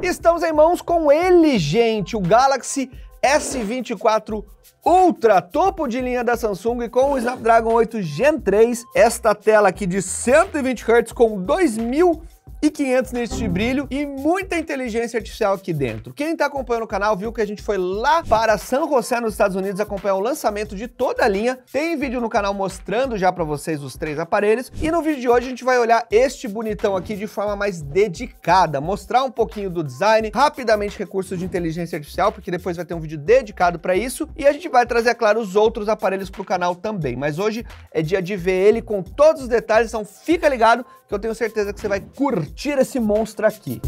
Estamos em mãos com ele, gente, o Galaxy S24 Ultra, topo de linha da Samsung, com o Snapdragon 8 Gen 3, esta tela aqui de 120 Hz com 2.500 nits de brilho e muita inteligência artificial aqui dentro. Quem está acompanhando o canal viu que a gente foi lá para São José, nos Estados Unidos, acompanhar o lançamento de toda a linha. Tem vídeo no canal mostrando já para vocês os três aparelhos. E no vídeo de hoje a gente vai olhar este bonitão aqui de forma mais dedicada, mostrar um pouquinho do design, rapidamente recursos de inteligência artificial, porque depois vai ter um vídeo dedicado para isso. E a gente vai trazer, é claro, os outros aparelhos para o canal também. Mas hoje é dia de ver ele com todos os detalhes, então fica ligado que eu tenho certeza que você vai curtir. Tira esse monstro aqui.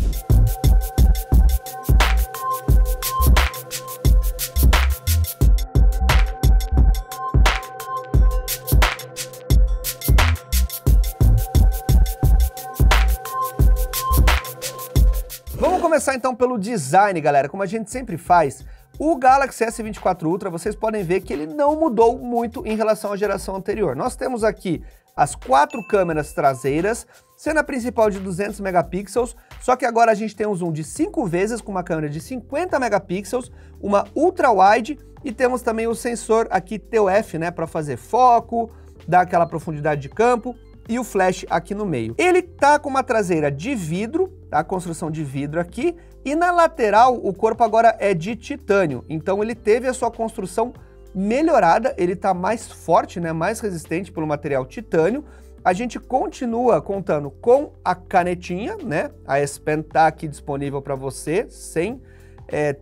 Vamos começar então pelo design, galera, como a gente sempre faz. O Galaxy S24 Ultra, vocês podem ver que ele não mudou muito em relação à geração anterior. Nós temos aqui as quatro câmeras traseiras, sendo a principal de 200 megapixels, só que agora a gente tem um zoom de 5 vezes com uma câmera de 50 megapixels, uma ultra-wide, e temos também o sensor aqui TUF, né, para fazer foco, dar aquela profundidade de campo, e o flash aqui no meio. Ele tá com uma traseira de vidro, tá? Construção de vidro aqui, e na lateral o corpo agora é de titânio, então ele teve a sua construção melhorada, ele tá mais forte, né, mais resistente pelo material titânio. A gente continua contando com a canetinha, né, a S Pen tá aqui disponível para você, sem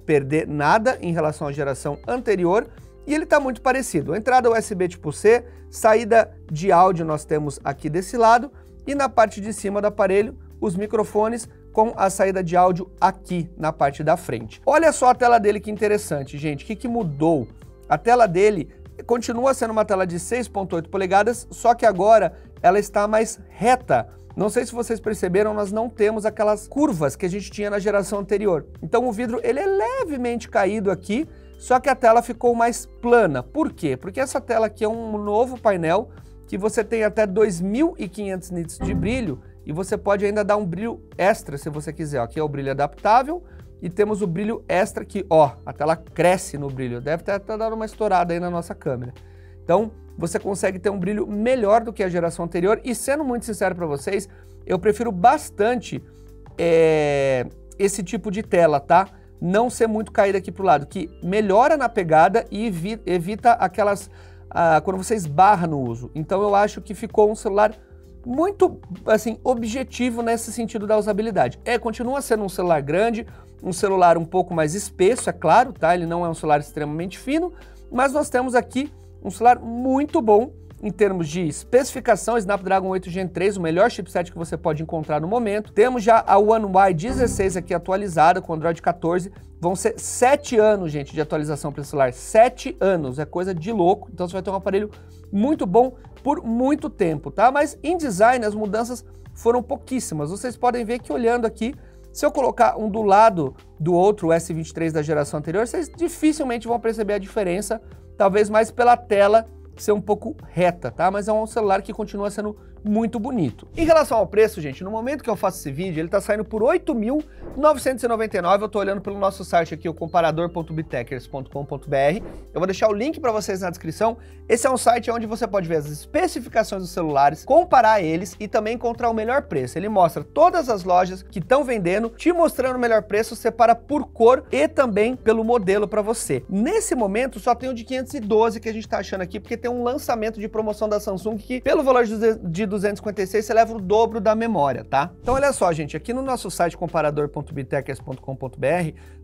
perder nada em relação à geração anterior, e ele tá muito parecido. Entrada USB tipo C, saída de áudio nós temos aqui desse lado, e na parte de cima do aparelho, os microfones com a saída de áudio aqui na parte da frente. Olha só a tela dele que interessante, gente, o que mudou? A tela dele continua sendo uma tela de 6.8 polegadas, só que agora ela está mais reta. Não sei se vocês perceberam, nós não temos aquelas curvas que a gente tinha na geração anterior. Então o vidro ele é levemente caído aqui, só que a tela ficou mais plana. Por quê? Porque essa tela aqui é um novo painel que você tem até 2.500 nits de brilho e você pode ainda dar um brilho extra se você quiser. Aqui é o brilho adaptável. E temos o brilho extra que, ó, a tela cresce no brilho. Deve ter até dado uma estourada aí na nossa câmera. Então, você consegue ter um brilho melhor do que a geração anterior. E sendo muito sincero para vocês, eu prefiro bastante esse tipo de tela, tá? Não ser muito caída aqui pro lado, que melhora na pegada e evita aquelas... quando você esbarra no uso. Então, eu acho que ficou um celular muito, assim, objetivo nesse sentido da usabilidade. Continua sendo um celular grande, um celular um pouco mais espesso, é claro, tá? Ele não é um celular extremamente fino, mas nós temos aqui um celular muito bom em termos de especificação, Snapdragon 8 Gen 3, o melhor chipset que você pode encontrar no momento. Temos já a One UI 6 aqui atualizada com Android 14, vão ser 7 anos, gente, de atualização para o celular, 7 anos, é coisa de louco, então você vai ter um aparelho muito bom por muito tempo, tá? Mas em design as mudanças foram pouquíssimas, vocês podem ver que olhando aqui, se eu colocar um do lado do outro, o S23 da geração anterior, vocês dificilmente vão perceber a diferença, talvez mais pela tela ser um pouco reta, tá? Mas é um celular que continua sendo muito bonito. Em relação ao preço, gente, no momento que eu faço esse vídeo, ele tá saindo por R$ 8.999, eu tô olhando pelo nosso site aqui, o comparador.betecker.com.br, eu vou deixar o link para vocês na descrição. Esse é um site onde você pode ver as especificações dos celulares, comparar eles e também encontrar o melhor preço. Ele mostra todas as lojas que estão vendendo, te mostrando o melhor preço, separa por cor e também pelo modelo para você. Nesse momento, só tem o de 512 que a gente tá achando aqui, porque tem um lançamento de promoção da Samsung que, pelo valor de 256, você leva o dobro da memória, tá? Então olha só, gente, aqui no nosso site comparador.betecker.com.br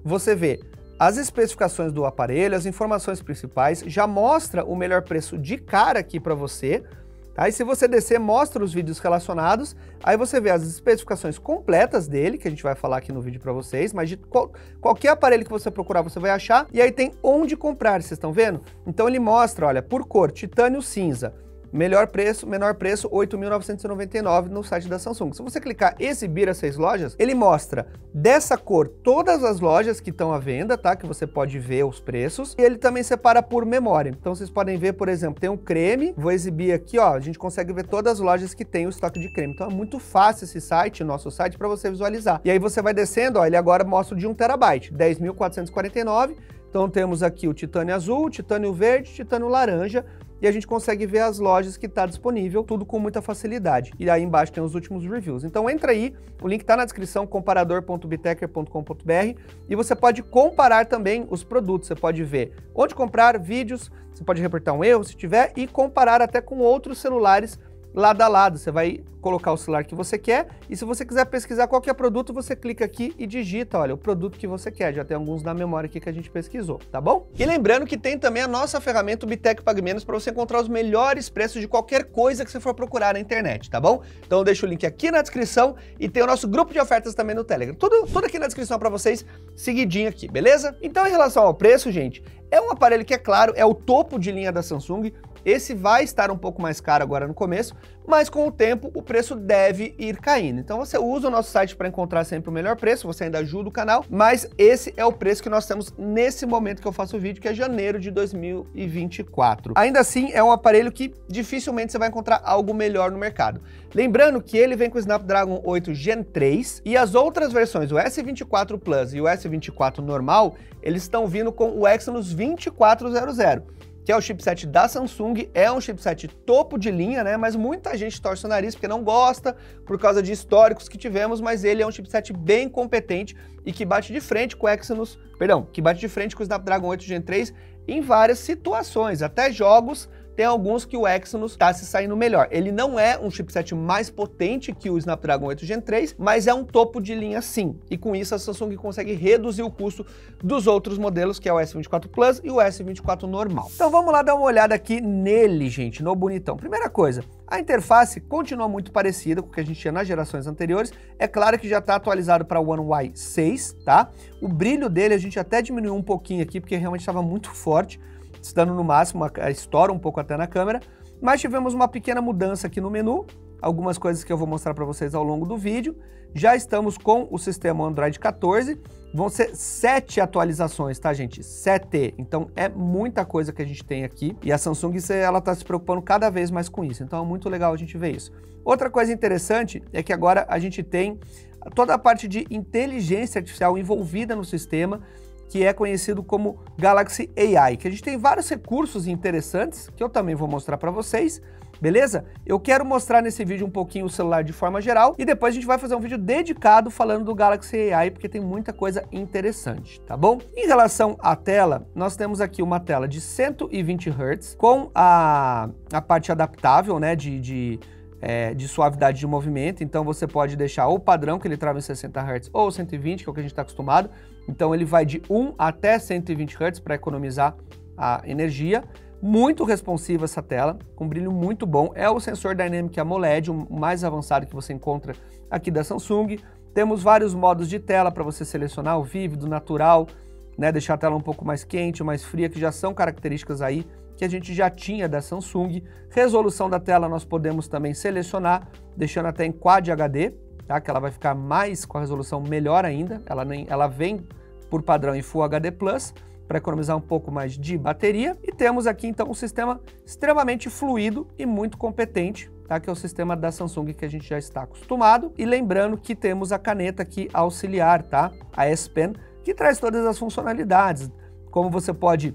você vê as especificações do aparelho, as informações principais, já mostra o melhor preço de cara aqui para você, tá? E se você descer, mostra os vídeos relacionados, aí você vê as especificações completas dele, que a gente vai falar aqui no vídeo para vocês, mas de qualquer aparelho que você procurar, você vai achar, e aí tem onde comprar, vocês estão vendo? Então ele mostra, olha, por cor, titânio cinza, Melhor preço, menor preço, 8.999 no site da Samsung. Se você clicar exibir as 6 lojas, ele mostra dessa cor todas as lojas que estão à venda, tá? Que você pode ver os preços. E ele também separa por memória. Então vocês podem ver, por exemplo, tem um creme. Vou exibir aqui, ó. A gente consegue ver todas as lojas que tem o estoque de creme. Então é muito fácil esse site, nosso site, para você visualizar. E aí você vai descendo, ó. Ele agora mostra o de 1 terabyte, 10.449. Então temos aqui o titânio azul, o titânio verde, o titânio laranja. E a gente consegue ver as lojas que está disponível, tudo com muita facilidade. E aí embaixo tem os últimos reviews. Então entra aí, o link está na descrição, comparador.betecker.com.br, e você pode comparar também os produtos. Você pode ver onde comprar, vídeos, você pode reportar um erro se tiver, e comparar até com outros celulares lado a lado. Você vai colocar o celular que você quer, e se você quiser pesquisar qualquer produto, você clica aqui e digita, olha, o produto que você quer. Já tem alguns na memória aqui que a gente pesquisou, tá bom? E lembrando que tem também a nossa ferramenta, o BeTech Pague Menos, para você encontrar os melhores preços de qualquer coisa que você for procurar na internet, tá bom? Então deixa o link aqui na descrição, e tem o nosso grupo de ofertas também no Telegram. Tudo aqui na descrição para vocês, seguidinho aqui, beleza? Então em relação ao preço, gente, é um aparelho que, é claro, é o topo de linha da Samsung. Esse vai estar um pouco mais caro agora no começo, mas com o tempo o preço deve ir caindo. Então você usa o nosso site para encontrar sempre o melhor preço, você ainda ajuda o canal, mas esse é o preço que nós temos nesse momento que eu faço o vídeo, que é janeiro de 2024. Ainda assim, é um aparelho que dificilmente você vai encontrar algo melhor no mercado. Lembrando que ele vem com o Snapdragon 8 Gen 3 e as outras versões, o S24 Plus e o S24 normal, eles estão vindo com o Exynos 2400. Que é o chipset da Samsung, é um chipset topo de linha, né? Mas muita gente torce o nariz porque não gosta, por causa de históricos que tivemos, mas ele é um chipset bem competente e que bate de frente com o que bate de frente com o Snapdragon 8 Gen 3 em várias situações, até jogos. Tem alguns que o Exynos está se saindo melhor. Ele não é um chipset mais potente que o Snapdragon 8 Gen 3, mas é um topo de linha sim. E com isso a Samsung consegue reduzir o custo dos outros modelos, que é o S24 Plus e o S24 normal. Então vamos lá dar uma olhada aqui nele, gente, no bonitão. Primeira coisa, a interface continua muito parecida com o que a gente tinha nas gerações anteriores. É claro que já está atualizado para o One UI 6, tá? O brilho dele a gente até diminuiu um pouquinho aqui, porque realmente estava muito forte. Estando no máximo, estoura um pouco até na câmera, mas tivemos uma pequena mudança aqui no menu, algumas coisas que eu vou mostrar para vocês ao longo do vídeo. Já estamos com o sistema Android 14, vão ser 7 atualizações, tá, gente? 7, então é muita coisa que a gente tem aqui, e a Samsung, ela tá se preocupando cada vez mais com isso, então é muito legal a gente ver isso. Outra coisa interessante é que agora a gente tem toda a parte de inteligência artificial envolvida no sistema, que é conhecido como Galaxy AI, que a gente tem vários recursos interessantes, que eu também vou mostrar para vocês, beleza? Eu quero mostrar nesse vídeo um pouquinho o celular de forma geral, e depois a gente vai fazer um vídeo dedicado falando do Galaxy AI, porque tem muita coisa interessante, tá bom? Em relação à tela, nós temos aqui uma tela de 120 Hz, com a parte adaptável, né, de suavidade de movimento. Então você pode deixar o padrão, que ele trava em 60 Hz, ou 120, que é o que a gente está acostumado. Então ele vai de 1 até 120 Hz para economizar a energia. Muito responsiva essa tela, com brilho muito bom. É o sensor Dynamic AMOLED, o mais avançado que você encontra aqui da Samsung. Temos vários modos de tela para você selecionar, o vívido, natural, né, deixar a tela um pouco mais quente, mais fria, que já são características aí que a gente já tinha da Samsung. Resolução da tela nós podemos também selecionar, deixando até em Quad HD, tá? Que ela vai ficar mais com a resolução melhor ainda, ela vem por padrão em Full HD+, para economizar um pouco mais de bateria. E temos aqui então um sistema extremamente fluido e muito competente, tá? Que é o sistema da Samsung que a gente já está acostumado. E lembrando que temos a caneta aqui auxiliar, tá? A S Pen, que traz todas as funcionalidades, como você pode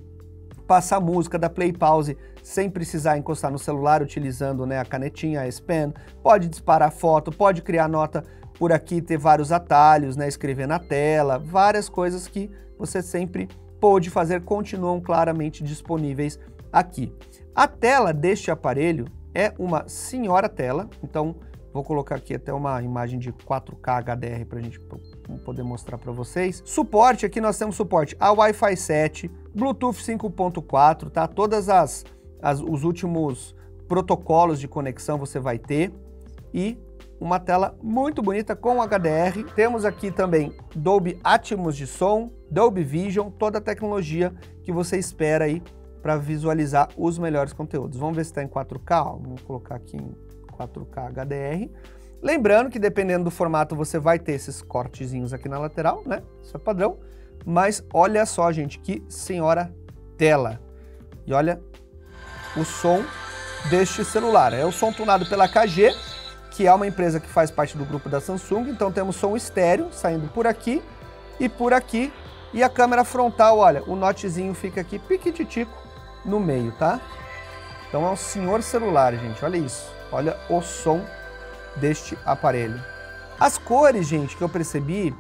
passar música, dar play pause sem precisar encostar no celular, utilizando, né, a canetinha, a S Pen, pode disparar foto, pode criar nota por aqui, ter vários atalhos, né, escrever na tela, várias coisas que você sempre pôde fazer, continuam claramente disponíveis aqui. A tela deste aparelho é uma senhora tela, então vou colocar aqui até uma imagem de 4K HDR para a gente poder mostrar para vocês. Suporte, aqui nós temos suporte a Wi-Fi 7, Bluetooth 5.4, tá? Todas os últimos protocolos de conexão você vai ter, e uma tela muito bonita com HDR. Temos aqui também Dolby Atmos de som, Dolby Vision, toda a tecnologia que você espera aí para visualizar os melhores conteúdos. Vamos ver se está em 4K, ó. Vamos colocar aqui em 4K HDR. Lembrando que dependendo do formato você vai ter esses cortezinhos aqui na lateral, né? Isso é padrão. Mas olha só, gente, que senhora tela. E olha o som deste celular. É o som tunado pela KG, que é uma empresa que faz parte do grupo da Samsung. Então temos som estéreo saindo por aqui. E a câmera frontal, olha, o notezinho fica aqui piquititico no meio, tá? Então é um senhor celular, gente, olha isso. Olha o som deste aparelho. As cores, gente, que eu percebi,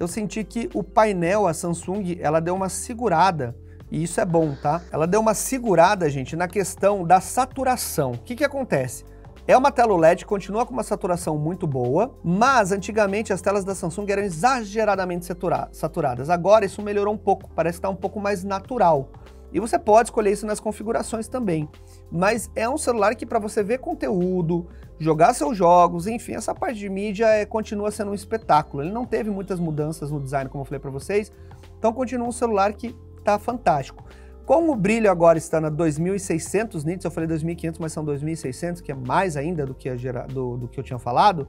eu senti que o painel, a Samsung, ela deu uma segurada. E isso é bom, tá? Ela deu uma segurada, gente, na questão da saturação. O que que acontece? É uma tela OLED, continua com uma saturação muito boa, mas antigamente as telas da Samsung eram exageradamente saturadas. Agora isso melhorou um pouco, parece que está um pouco mais natural. E você pode escolher isso nas configurações também. Mas é um celular que para você ver conteúdo, jogar seus jogos, enfim, essa parte de mídia continua sendo um espetáculo. Ele não teve muitas mudanças no design, como eu falei para vocês, então continua um celular que está fantástico. Como o brilho agora está na 2600 nits, eu falei 2500, mas são 2600, que é mais ainda do que, do que eu tinha falado,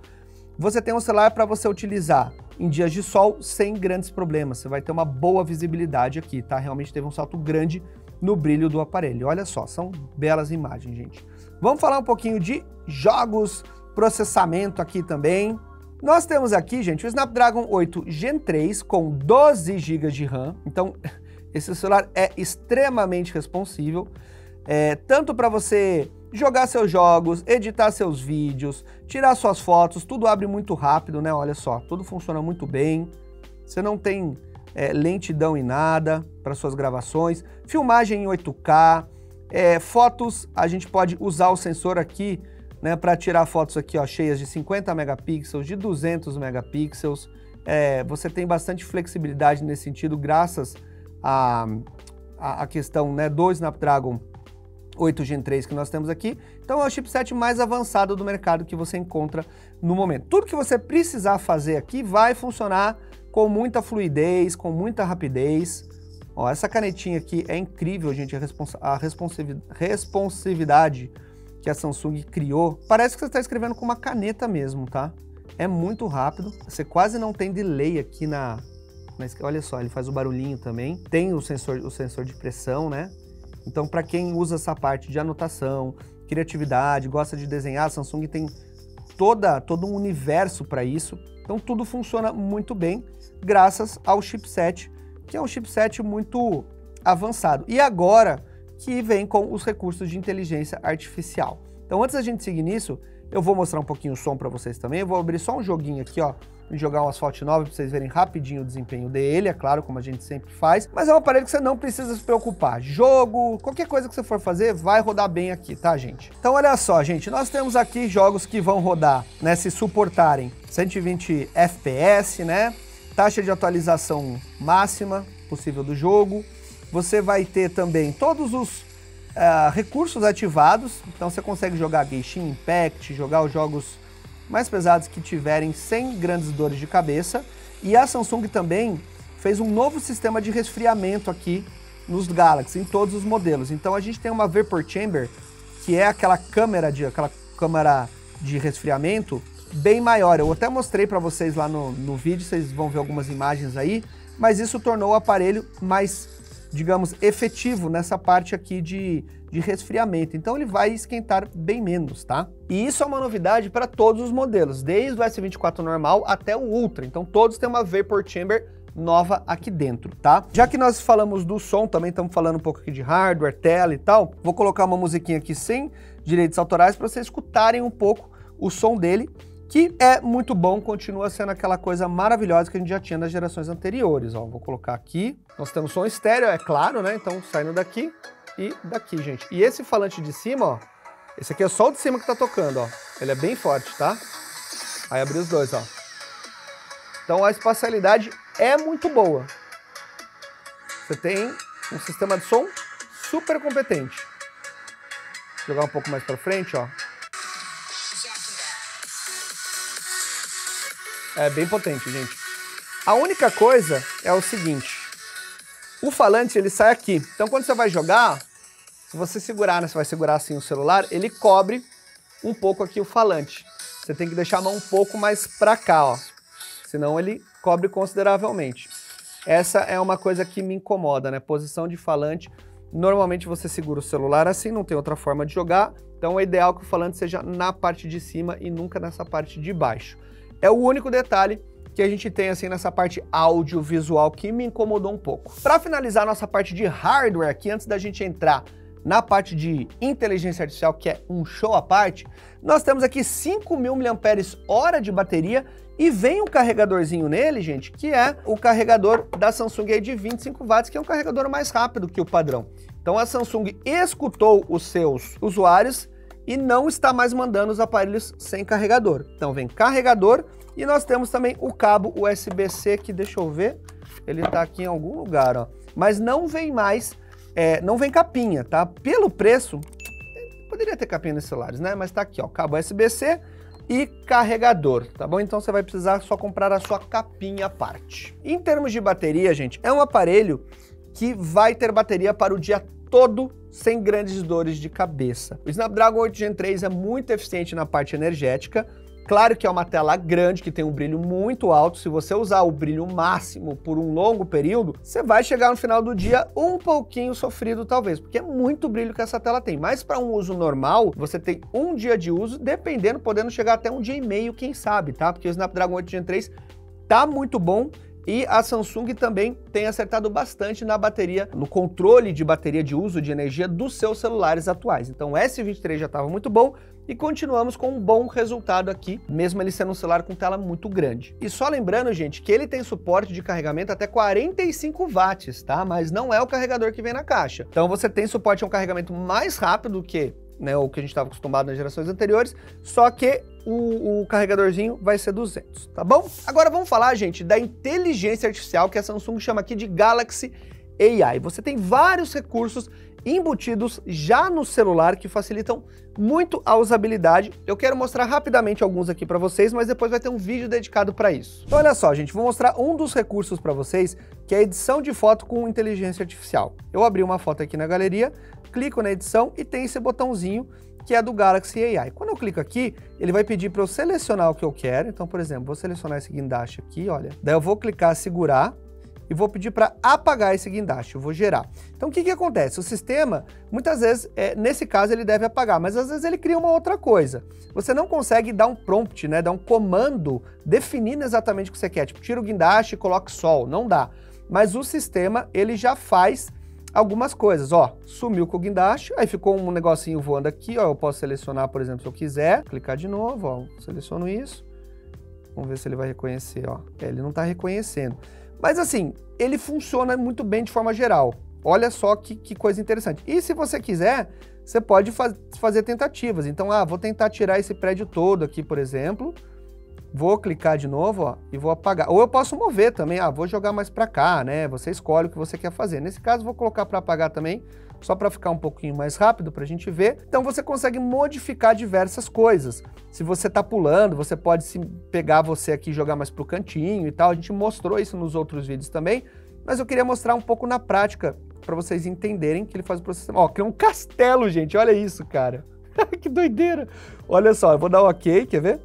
você tem um celular para você utilizar em dias de sol sem grandes problemas. Você vai ter uma boa visibilidade aqui, tá? Realmente teve um salto grande no brilho do aparelho. Olha só, são belas imagens, gente. Vamos falar um pouquinho de jogos, processamento aqui também. Nós temos aqui, gente, o Snapdragon 8 Gen 3 com 12 GB de RAM. Então... esse celular é extremamente responsivo, tanto para você jogar seus jogos, editar seus vídeos, tirar suas fotos, tudo abre muito rápido, né? Olha só, tudo funciona muito bem, você não tem lentidão em nada para suas gravações, filmagem em 8K, fotos, a gente pode usar o sensor aqui, né, para tirar fotos aqui, ó, cheias de 50 megapixels, de 200 megapixels, você tem bastante flexibilidade nesse sentido, graças a questão, né, do Snapdragon 8 Gen 3 que nós temos aqui. Então é o chipset mais avançado do mercado que você encontra no momento. Tudo que você precisar fazer aqui vai funcionar com muita fluidez, com muita rapidez. Ó, essa canetinha aqui é incrível, gente, a responsividade que a Samsung criou. Parece que você está escrevendo com uma caneta mesmo, tá? É muito rápido, você quase não tem delay aqui na... mas olha só, ele faz o barulhinho também. Tem o sensor de pressão, né? Então, para quem usa essa parte de anotação, criatividade, gosta de desenhar, a Samsung tem todo um universo para isso. Então, tudo funciona muito bem, graças ao chipset, que é um chipset muito avançado. E agora, que vem com os recursos de inteligência artificial. Então, antes da gente seguir nisso, eu vou mostrar um pouquinho o som para vocês também. Eu vou abrir só um joguinho aqui, ó. Jogar um Asphalt 9 para vocês verem rapidinho o desempenho dele, é claro, como a gente sempre faz. Mas é um aparelho que você não precisa se preocupar. Jogo, qualquer coisa que você for fazer, vai rodar bem aqui, tá, gente? Então, olha só, gente, nós temos aqui jogos que vão rodar, né, se suportarem 120 FPS, né? Taxa de atualização máxima possível do jogo. Você vai ter também todos os recursos ativados. Então, você consegue jogar Genshin Impact, jogar os jogos mais pesados que tiverem sem grandes dores de cabeça. E a Samsung também fez um novo sistema de resfriamento aqui nos Galaxy, em todos os modelos. Então a gente tem uma Vapor Chamber, que é aquela câmera de resfriamento bem maior. Eu até mostrei para vocês lá no vídeo, vocês vão ver algumas imagens aí, mas isso tornou o aparelho mais, digamos, efetivo nessa parte aqui de resfriamento. Então ele vai esquentar bem menos, tá? E isso é uma novidade para todos os modelos, desde o S24 normal até o Ultra. Então todos têm uma Vapor Chamber nova aqui dentro, tá? Já que nós falamos do som, também estamos falando um pouco aqui de hardware, tela e tal. Vou colocar uma musiquinha aqui sem direitos autorais para vocês escutarem um pouco o som dele, que é muito bom, continua sendo aquela coisa maravilhosa que a gente já tinha nas gerações anteriores. Ó, vou colocar aqui, nós temos som estéreo, é claro, né? Então saindo daqui e daqui, gente. E esse falante de cima, ó, esse aqui é só o de cima que tá tocando, ó. Ele é bem forte, tá? Aí abri os dois, ó. Então a espacialidade é muito boa. Você tem um sistema de som super competente. Vou jogar um pouco mais pra frente, ó. É bem potente, gente. A única coisa é o seguinte, o falante ele sai aqui, então quando você vai jogar, Se você segurar, né, você vai segurar assim o celular, ele cobre um pouco aqui o falante. Você tem que deixar a mão um pouco mais para cá, ó. Senão ele cobre consideravelmente. Essa é uma coisa que me incomoda, né? Posição de falante. Normalmente você segura o celular assim, não tem outra forma de jogar. Então é ideal que o falante seja na parte de cima e nunca nessa parte de baixo. É o único detalhe que a gente tem assim nessa parte audiovisual que me incomodou um pouco. Para finalizar a nossa parte de hardware aqui, antes da gente entrar na parte de inteligência artificial, que é um show à parte, nós temos aqui 5.000 mAh de bateria e vem um carregadorzinho nele, gente, que é o carregador da Samsung aí de 25 watts, que é um carregador mais rápido que o padrão. Então a Samsung escutou os seus usuários e não está mais mandando os aparelhos sem carregador. Então vem carregador e nós temos também o cabo USB-C, que deixa eu ver, ele tá aqui em algum lugar, ó. Mas não vem mais... não vem capinha, tá? Pelo preço, poderia ter capinha nos celulares, né? Mas tá aqui, ó, cabo USB-C e carregador, tá bom? Então você vai precisar só comprar a sua capinha à parte. Em termos de bateria, gente, é um aparelho que vai ter bateria para o dia todo, sem grandes dores de cabeça. O Snapdragon 8 Gen 3 é muito eficiente na parte energética. Claro que é uma tela grande, que tem um brilho muito alto. Se você usar o brilho máximo por um longo período, você vai chegar no final do dia um pouquinho sofrido, talvez, porque é muito brilho que essa tela tem. Mas para um uso normal, você tem um dia de uso, dependendo, podendo chegar até um dia e meio, quem sabe, tá? Porque o Snapdragon 8 Gen 3 tá muito bom. E a Samsung também tem acertado bastante na bateria, no controle de bateria de uso de energia dos seus celulares atuais. Então o S23 já estava muito bom e continuamos com um bom resultado aqui, mesmo ele sendo um celular com tela muito grande. E só lembrando, gente, que ele tem suporte de carregamento até 45 watts, tá? Mas não é o carregador que vem na caixa. Então você tem suporte a um carregamento mais rápido que, né, o que a gente estava acostumado nas gerações anteriores, só que o carregadorzinho vai ser 200, tá bom? Agora vamos falar, gente, da inteligência artificial, que a Samsung chama aqui de Galaxy AI. Você tem vários recursos embutidos já no celular que facilitam muito a usabilidade. Eu quero mostrar rapidamente alguns aqui para vocês, mas depois vai ter um vídeo dedicado para isso. Então, olha só, gente, vou mostrar um dos recursos para vocês, que é a edição de foto com inteligência artificial. Eu abri uma foto aqui na galeria, clico na edição e tem esse botãozinho que é do Galaxy AI. Quando eu clico aqui, ele vai pedir para eu selecionar o que eu quero. Então, por exemplo, vou selecionar esse guindaste aqui, olha. Daí eu vou clicar, segurar e vou pedir para apagar esse guindaste, eu vou gerar. Então, o que que acontece? O sistema, muitas vezes, nesse caso, ele deve apagar, mas às vezes ele cria uma outra coisa. Você não consegue dar um prompt, né, dar um comando, definindo exatamente o que você quer. Tipo, tira o guindaste e coloca sol, não dá. Mas o sistema, ele já faz algumas coisas, ó, sumiu com o guindaste, aí ficou um negocinho voando aqui, ó, eu posso selecionar, por exemplo, se eu quiser, clicar de novo, ó, seleciono isso, vamos ver se ele vai reconhecer, ó, ele não tá reconhecendo, mas assim, ele funciona muito bem de forma geral, olha só que coisa interessante, e se você quiser, você pode fazer tentativas, então, vou tentar tirar esse prédio todo aqui, por exemplo, vou clicar de novo, ó, e vou apagar. Ou eu posso mover também, vou jogar mais para cá, né? Você escolhe o que você quer fazer. Nesse caso, vou colocar para apagar também, só para ficar um pouquinho mais rápido para a gente ver. Então você consegue modificar diversas coisas. Se você tá pulando, você pode pegar você aqui e jogar mais pro cantinho e tal. A gente mostrou isso nos outros vídeos também, mas eu queria mostrar um pouco na prática para vocês entenderem que ele faz o processo. Ó, criou um castelo, gente. Olha isso, cara. Que doideira. Olha só, eu vou dar um OK, quer ver?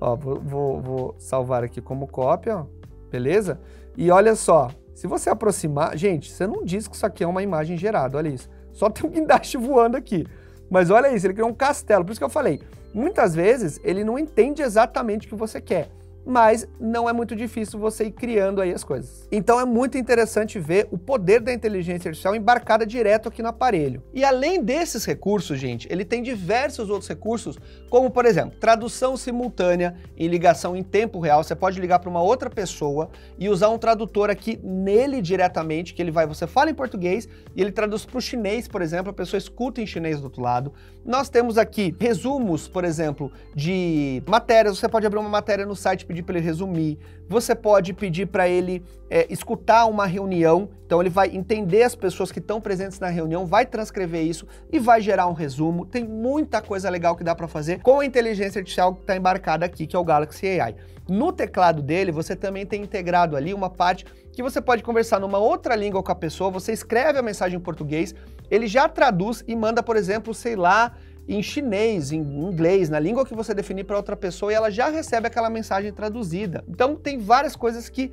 Ó, vou salvar aqui como cópia, ó, beleza? E olha só, se você aproximar... Gente, você não diz que isso aqui é uma imagem gerada, olha isso. Só tem um guindaste voando aqui. Mas olha isso, ele criou um castelo. Por isso que eu falei, muitas vezes ele não entende exatamente o que você quer. Mas não é muito difícil você ir criando aí as coisas. Então é muito interessante ver o poder da inteligência artificial embarcada direto aqui no aparelho. E além desses recursos, gente, ele tem diversos outros recursos, como, por exemplo, tradução simultânea e ligação em tempo real. Você pode ligar para uma outra pessoa e usar um tradutor aqui nele diretamente, que ele vai, você fala em português e ele traduz para o chinês, por exemplo, a pessoa escuta em chinês do outro lado. Nós temos aqui resumos, por exemplo, de matérias. Você pode abrir uma matéria no site, pedir pedir para ele resumir, você pode pedir para ele escutar uma reunião, então ele vai entender as pessoas que estão presentes na reunião, vai transcrever isso e vai gerar um resumo. Tem muita coisa legal que dá para fazer com a inteligência artificial que está embarcada aqui, que é o Galaxy AI. No teclado dele, você também tem integrado ali uma parte que você pode conversar numa outra língua com a pessoa, você escreve a mensagem em português, ele já traduz e manda, por exemplo, sei lá, em chinês, em inglês, na língua que você definir para outra pessoa, e ela já recebe aquela mensagem traduzida. Então tem várias coisas que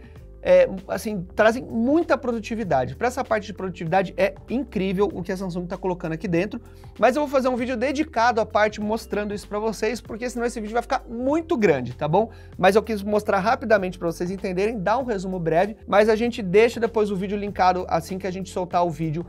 assim, trazem muita produtividade. Para essa parte de produtividade é incrível o que a Samsung está colocando aqui dentro, mas eu vou fazer um vídeo dedicado à parte mostrando isso para vocês, porque senão esse vídeo vai ficar muito grande, tá bom? Mas eu quis mostrar rapidamente para vocês entenderem, dar um resumo breve, mas a gente deixa depois o vídeo linkado assim que a gente soltar o vídeo,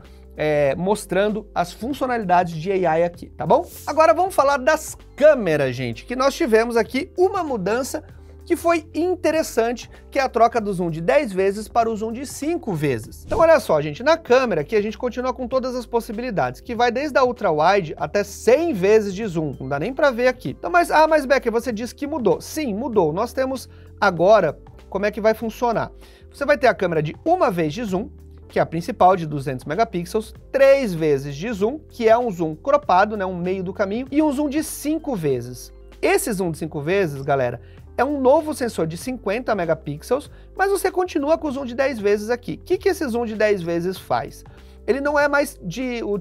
mostrando as funcionalidades de AI aqui, tá bom? Agora vamos falar das câmeras, gente, que nós tivemos aqui uma mudança que foi interessante, que é a troca do zoom de 10 vezes para o zoom de 5 vezes. Então olha só, gente, na câmera aqui a gente continua com todas as possibilidades, que vai desde a ultra wide até 100 vezes de zoom, não dá nem para ver aqui. Então, mas Becker, você disse que mudou. Sim, mudou. Nós temos agora, como é que vai funcionar? Você vai ter a câmera de uma vez de zoom, que é a principal, de 200 megapixels, 3 vezes de zoom, que é um zoom cropado, né, um meio do caminho, e um zoom de 5 vezes. Esse zoom de 5 vezes, galera, é um novo sensor de 50 megapixels, mas você continua com o zoom de 10 vezes aqui. O que esse zoom de 10 vezes faz? Ele não é mais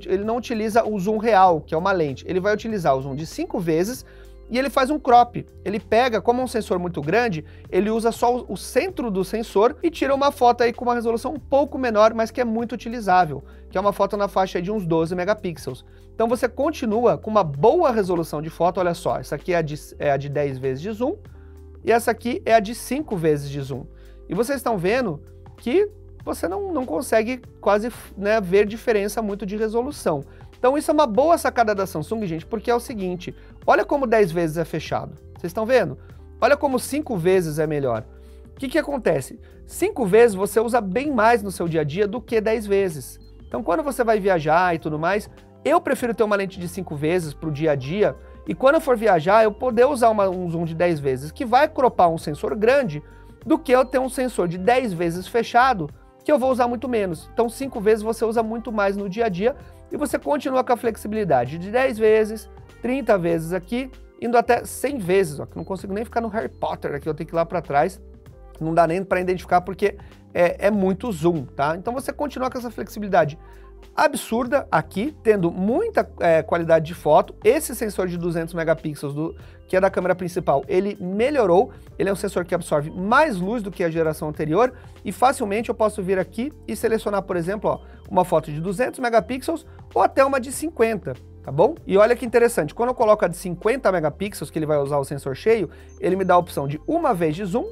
ele não utiliza o zoom real, que é uma lente, ele vai utilizar o zoom de 5 vezes, e ele faz um crop, ele pega, como é um sensor muito grande, ele usa só o centro do sensor e tira uma foto aí com uma resolução um pouco menor, mas que é muito utilizável, que é uma foto na faixa de uns 12 megapixels. Então você continua com uma boa resolução de foto, olha só, essa aqui é a de 10 vezes de zoom, e essa aqui é a de 5 vezes de zoom. E vocês estão vendo que você não consegue quase, né, ver diferença muito de resolução. Então isso é uma boa sacada da Samsung, gente, porque é o seguinte, olha como 10 vezes é fechado, vocês estão vendo? Olha como 5 vezes é melhor. O que acontece? 5 vezes você usa bem mais no seu dia a dia do que 10 vezes. Então quando você vai viajar e tudo mais, eu prefiro ter uma lente de 5 vezes para o dia a dia, e quando eu for viajar eu poder usar um zoom de 10 vezes, que vai cropar um sensor grande, do que eu ter um sensor de 10 vezes fechado, que eu vou usar muito menos. Então 5 vezes você usa muito mais no dia a dia, e você continua com a flexibilidade de 10 vezes, 30 vezes aqui, indo até 100 vezes, ó, que não consigo nem ficar no Harry Potter aqui, eu tenho que ir lá para trás, não dá nem para identificar porque é muito zoom, tá? Então você continua com essa flexibilidade absurda aqui, tendo muita qualidade de foto. Esse sensor de 200 megapixels, que é da câmera principal, ele melhorou, ele é um sensor que absorve mais luz do que a geração anterior, e facilmente eu posso vir aqui e selecionar, por exemplo, ó, uma foto de 200 megapixels ou até uma de 50, tá bom? E olha que interessante, quando eu coloco a de 50 megapixels, que ele vai usar o sensor cheio, ele me dá a opção de uma vez de zoom,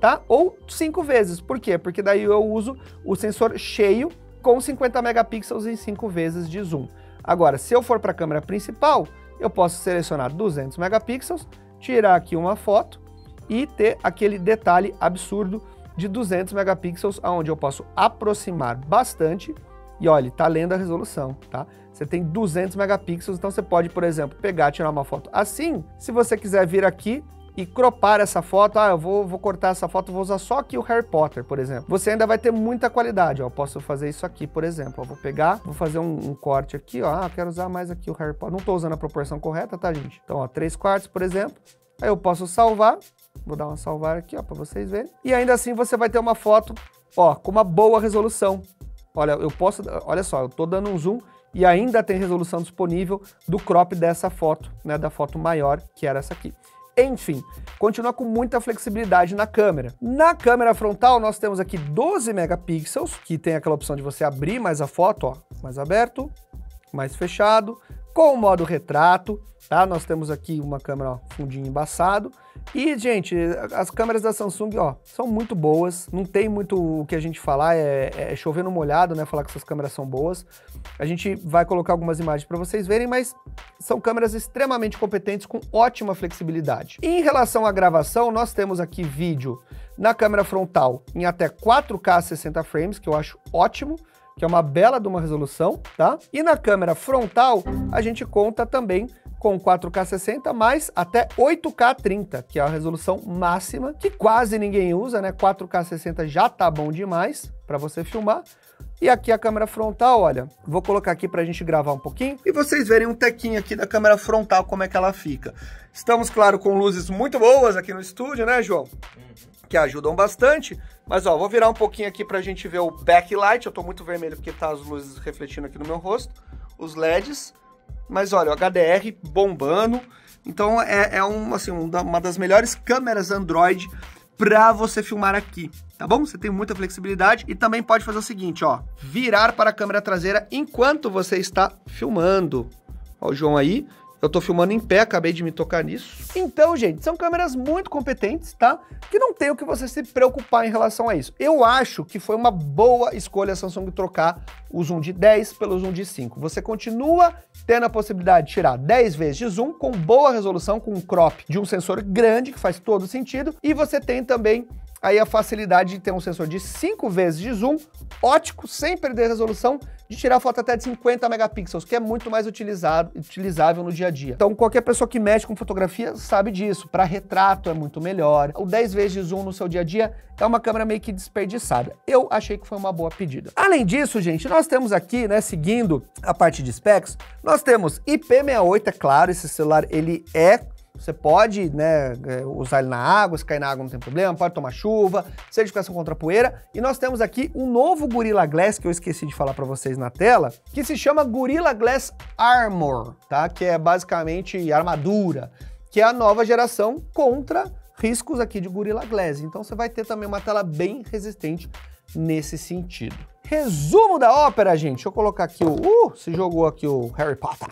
tá? Ou 5 vezes. Por quê? Porque daí eu uso o sensor cheio com 50 megapixels e 5 vezes de zoom. Agora, se eu for para a câmera principal, eu posso selecionar 200 megapixels, tirar aqui uma foto e ter aquele detalhe absurdo de 200 megapixels, onde eu posso aproximar bastante, e olha, tá lendo a resolução, tá? Você tem 200 megapixels, então você pode, por exemplo, pegar, tirar uma foto assim. Se você quiser vir aqui e cropar essa foto, ah, eu vou cortar essa foto, vou usar só aqui o Harry Potter, por exemplo. Você ainda vai ter muita qualidade, ó, eu posso fazer isso aqui, por exemplo, ó, vou pegar, vou fazer um corte aqui, ó, ah, quero usar mais aqui o Harry Potter, não tô usando a proporção correta, tá, gente? Então, ó, 3/4, por exemplo, aí eu posso salvar, vou dar uma salvar aqui, ó, pra vocês verem, e ainda assim você vai ter uma foto, ó, com uma boa resolução. Olha, eu posso, olha só, eu tô dando um zoom, e ainda tem resolução disponível do crop dessa foto, né, da foto maior, que era essa aqui. Enfim, continua com muita flexibilidade na câmera. Na câmera frontal, nós temos aqui 12 megapixels, que tem aquela opção de você abrir mais a foto, ó, mais aberto, mais fechado, com o modo retrato, tá? Nós temos aqui uma câmera, ó, fundinho embaçado. E, gente, as câmeras da Samsung, ó, são muito boas, não tem muito o que a gente falar, é chover no molhado, né, falar que essas câmeras são boas. A gente vai colocar algumas imagens para vocês verem, mas são câmeras extremamente competentes, com ótima flexibilidade. Em relação à gravação, nós temos aqui vídeo na câmera frontal em até 4K 60 frames, que eu acho ótimo, que é uma bela de uma resolução, tá? E na câmera frontal, a gente conta também com 4K 60, mas até 8K 30, que é a resolução máxima, que quase ninguém usa, né? 4K 60 já tá bom demais para você filmar. E aqui a câmera frontal, olha, vou colocar aqui para a gente gravar um pouquinho e vocês verem um tequinho aqui da câmera frontal, como é que ela fica. Estamos, claro, com luzes muito boas aqui no estúdio, né, João? Que ajudam bastante, mas ó, vou virar um pouquinho aqui para a gente ver o backlight. Eu tô muito vermelho porque tá as luzes refletindo aqui no meu rosto, os LEDs, mas olha, o HDR bombando. Então é uma das melhores câmeras Android para você filmar aqui, tá bom? Você tem muita flexibilidade e também pode fazer o seguinte, ó, virar para a câmera traseira enquanto você está filmando. Ó o João aí, eu tô filmando em pé, acabei de me tocar nisso. Então, gente, são câmeras muito competentes, tá? Que não tem o que você se preocupar em relação a isso. Eu acho que foi uma boa escolha a Samsung trocar o zoom de 10 pelo zoom de 5. Você continua tendo a possibilidade de tirar 10 vezes de zoom com boa resolução, com um crop de um sensor grande, que faz todo sentido. E você tem também aí a facilidade de ter um sensor de 5 vezes de zoom, ótico, sem perder resolução, de tirar foto até de 50 megapixels, que é muito mais utilizável no dia a dia. Então qualquer pessoa que mexe com fotografia sabe disso, para retrato é muito melhor. O 10 vezes de zoom no seu dia a dia é uma câmera meio que desperdiçada. Eu achei que foi uma boa pedida. Além disso, gente, nós temos aqui, né, seguindo a parte de specs, nós temos IP68, é claro, esse celular ele é... Você pode, né, usar ele na água, se cair na água não tem problema, pode tomar chuva, certificação contra poeira. E nós temos aqui um novo Gorilla Glass, que eu esqueci de falar para vocês na tela, que se chama Gorilla Glass Armor, tá? Que é basicamente armadura, que é a nova geração contra riscos aqui de Gorilla Glass. Então você vai ter também uma tela bem resistente nesse sentido. Resumo da ópera, gente. Deixa eu colocar aqui o... se jogou aqui o Harry Potter.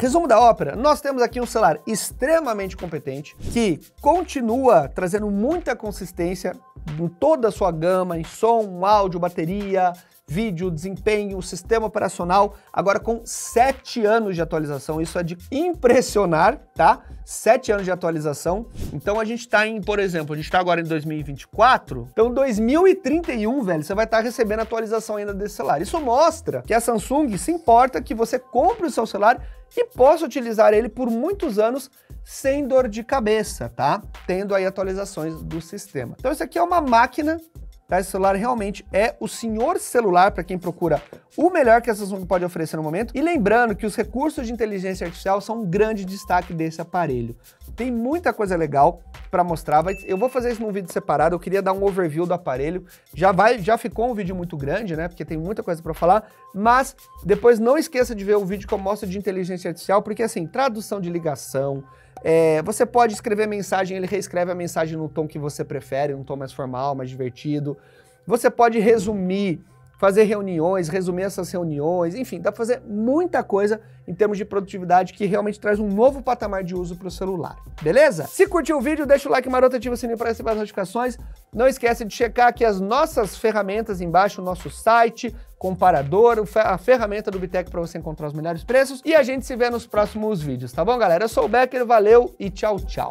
Resumo da ópera, nós temos aqui um celular extremamente competente, que continua trazendo muita consistência em toda a sua gama, em som, áudio, bateria, vídeo, desempenho, sistema operacional, agora com 7 anos de atualização, isso é de impressionar, tá? 7 anos de atualização, então a gente tá em, por exemplo, a gente tá agora em 2024, então 2031, velho, você vai estar recebendo atualização ainda desse celular. Isso mostra que a Samsung se importa que você compre o seu celular e possa utilizar ele por muitos anos sem dor de cabeça, tá? Tendo aí atualizações do sistema. Então isso aqui é uma máquina. Esse celular realmente é o senhor celular para quem procura o melhor que a Samsung pode oferecer no momento. E lembrando que os recursos de inteligência artificial são um grande destaque desse aparelho. Tem muita coisa legal para mostrar, mas eu vou fazer isso num vídeo separado. Eu queria dar um overview do aparelho. Já ficou um vídeo muito grande, né? Porque tem muita coisa para falar, mas depois não esqueça de ver o vídeo que eu mostro de inteligência artificial, porque assim, tradução de ligação, você pode escrever mensagem, ele reescreve a mensagem no tom que você prefere, num tom mais formal, mais divertido. Você pode resumir, fazer reuniões, resumir essas reuniões, enfim, dá para fazer muita coisa em termos de produtividade que realmente traz um novo patamar de uso para o celular, beleza? Se curtiu o vídeo, deixa o like maroto, ativa o sininho para receber as notificações, não esquece de checar aqui as nossas ferramentas embaixo, o nosso site, comparador, a ferramenta do BeTech para você encontrar os melhores preços e a gente se vê nos próximos vídeos, tá bom, galera? Eu sou o Becker, valeu e tchau, tchau!